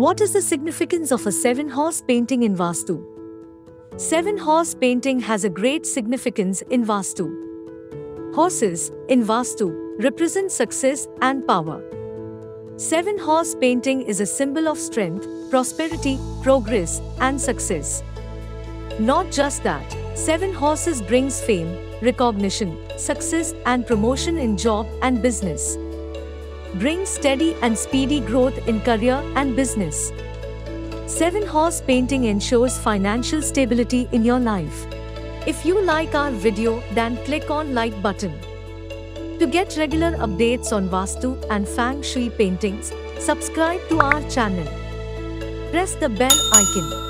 What is the significance of a seven-horse painting in Vastu? Seven-horse painting has a great significance in Vastu. Horses, in Vastu, represent success and power. Seven-horse painting is a symbol of strength, prosperity, progress, and success. Not just that, seven horses brings fame, recognition, success, and promotion in job and business. Brings steady and speedy growth in career and business. Seven-horse painting ensures financial stability in your life. If you like our video, then click on like button. To get regular updates on Vastu and Feng Shui paintings, subscribe to our channel. Press the bell icon.